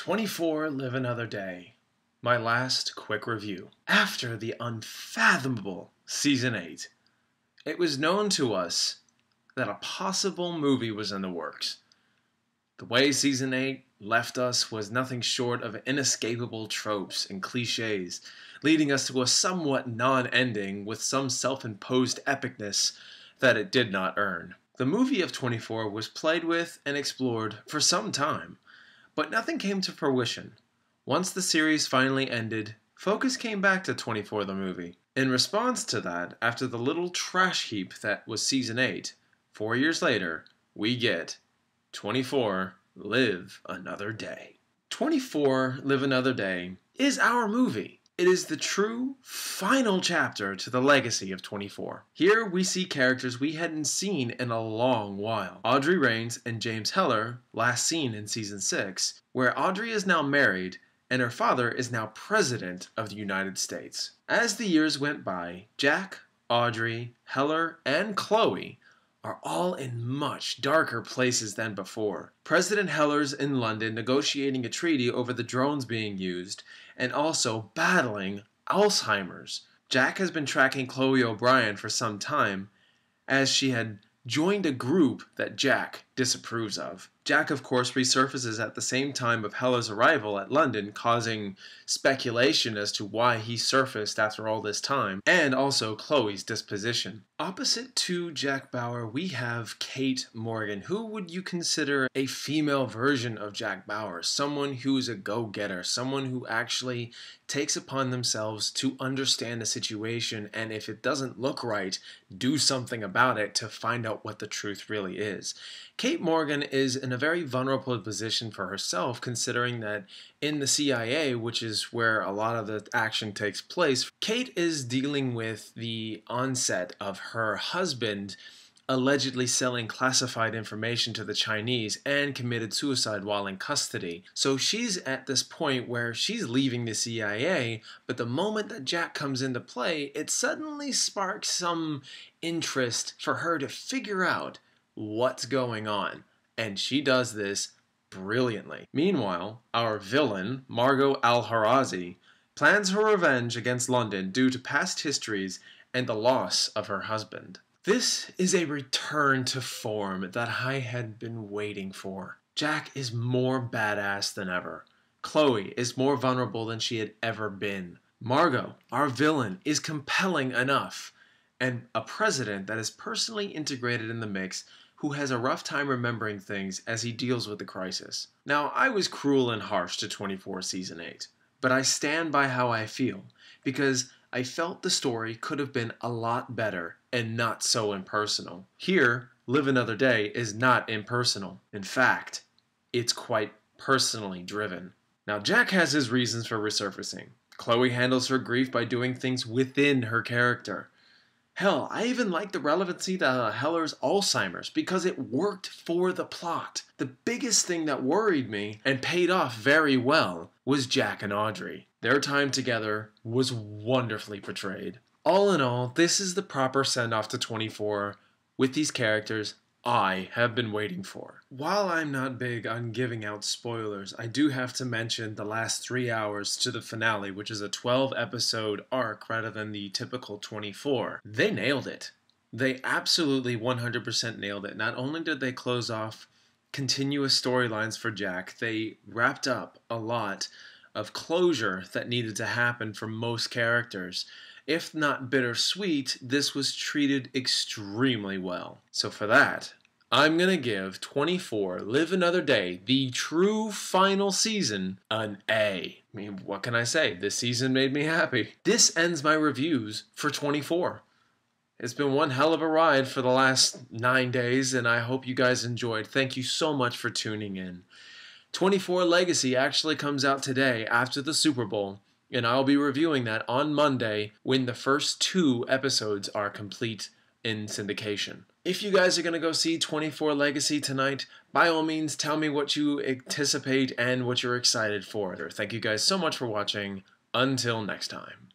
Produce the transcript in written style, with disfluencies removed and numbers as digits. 24: Live Another Day, my last quick review. After the unfathomable Season 8, it was known to us that a possible movie was in the works. The way Season 8 left us was nothing short of inescapable tropes and cliches, leading us to a somewhat non-ending with some self-imposed epicness that it did not earn. The movie of 24 was played with and explored for some time, but nothing came to fruition. Once the series finally ended, focus came back to 24 the movie. In response to that, after the little trash heap that was Season 8, 4 years later, we get 24 Live Another Day. 24 Live Another Day is our movie. It is the true final chapter to the legacy of 24. Here we see characters we hadn't seen in a long while. Audrey Raines and James Heller, last seen in Season 6, where Audrey is now married and her father is now President of the United States. As the years went by, Jack, Audrey, Heller, and Chloe are all in much darker places than before. President Heller's in London negotiating a treaty over the drones being used and also battling Alzheimer's. Jack has been tracking Chloe O'Brien for some time, as she had joined a group that Jack disapproves of. Jack, of course, resurfaces at the same time of Heller's arrival at London, causing speculation as to why he surfaced after all this time, and also Chloe's disposition. Opposite to Jack Bauer, we have Kate Morgan. Who would you consider a female version of Jack Bauer? Someone who's a go-getter, someone who actually takes upon themselves to understand the situation, and if it doesn't look right, do something about it to find out what the truth really is. Kate Morgan is in a very vulnerable position for herself, considering that in the CIA, which is where a lot of the action takes place, Kate is dealing with the onset of her husband allegedly selling classified information to the Chinese and committed suicide while in custody. So she's at this point where she's leaving the CIA, but the moment that Jack comes into play, it suddenly sparks some interest for her to figure out what's going on, and she does this brilliantly. Meanwhile, our villain, Margot Al-Harazi, plans her revenge against London due to past histories and the loss of her husband. This is a return to form that I had been waiting for. Jack is more badass than ever. Chloe is more vulnerable than she had ever been. Margot, our villain, is compelling enough, and a president that is personally integrated in the mix who has a rough time remembering things as he deals with the crisis. Now, I was cruel and harsh to 24 Season 8, but I stand by how I feel, because I felt the story could have been a lot better and not so impersonal. Here, Live Another Day is not impersonal. In fact, it's quite personally driven. Now, Jack has his reasons for resurfacing. Chloe handles her grief by doing things within her character. Hell, I even like the relevancy to Heller's Alzheimer's because it worked for the plot. The biggest thing that worried me, and paid off very well, was Jack and Audrey. Their time together was wonderfully portrayed. All in all, this is the proper send-off to 24 with these characters I have been waiting for. While I'm not big on giving out spoilers, I do have to mention the last 3 hours to the finale, which is a 12-episode arc rather than the typical 24. They nailed it. They absolutely 100% nailed it. Not only did they close off continuous storylines for Jack, they wrapped up a lot of closure that needed to happen for most characters. If not bittersweet, this was treated extremely well. So for that, I'm gonna give 24 Live Another Day, the true final season, an A. I mean, what can I say? This season made me happy. This ends my reviews for 24. It's been one hell of a ride for the last 9 days, and I hope you guys enjoyed. Thank you so much for tuning in. 24 Legacy actually comes out today after the Super Bowl, and I'll be reviewing that on Monday when the first 2 episodes are complete in syndication. If you guys are going to go see 24 Legacy tonight, by all means, tell me what you anticipate and what you're excited for. Thank you guys so much for watching. Until next time.